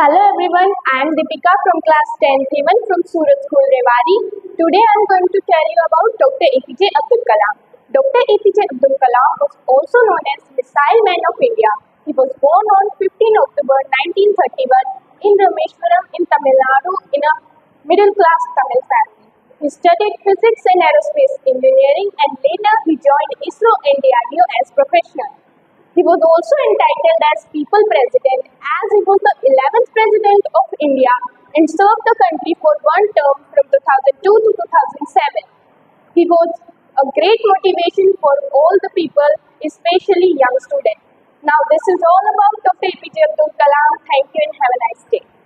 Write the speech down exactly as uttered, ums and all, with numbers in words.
Hello everyone, I am Deepika from class tenth A one from Suraj School Rewari. Today I am going to tell you about Doctor A P J Abdul Kalam. Doctor A P J Abdul Kalam was also known as Missile Man of India. He was born on fifteenth October nineteen thirty-one in Rameshwaram in Tamil Nadu in a middle class Tamil family. He studied physics and aerospace engineering and later he joined ISRO and D R D O as professional. He was also entitled as People President as he was the eleventh President of India and served the country for one term from two thousand two to two thousand seven. He was a great motivation for all the people, especially young students. Now this is all about Doctor A P J Abdul Kalam. Thank you and have a nice day.